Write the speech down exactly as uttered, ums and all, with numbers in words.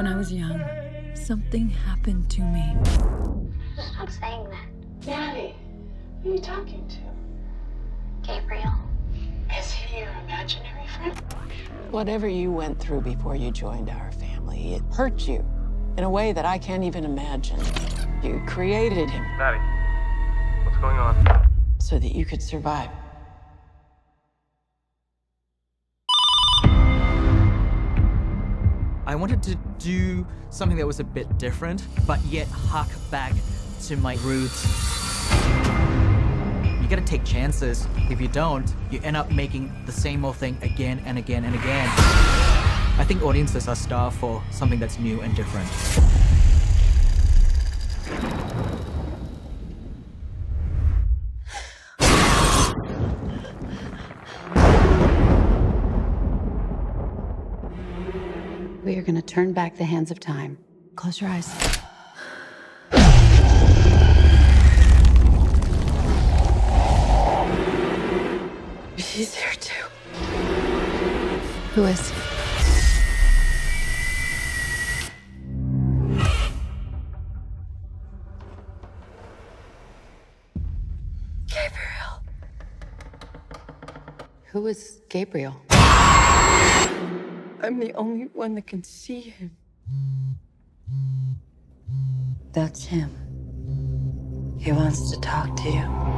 When I was young, something happened to me. Stop saying that. Daddy, who are you talking to? Gabriel. Is he your imaginary friend? Whatever you went through before you joined our family, it hurt you in a way that I can't even imagine. You created him. Daddy, what's going on? So that you could survive. I wanted to do something that was a bit different, but yet hark back to my roots. You gotta take chances. If you don't, you end up making the same old thing again and again and again. I think audiences are starved for something that's new and different. We are going to turn back the hands of time. Close your eyes. She's there too. Who is? Gabriel. Who is Gabriel? I'm the only one that can see him. That's him. He wants to talk to you.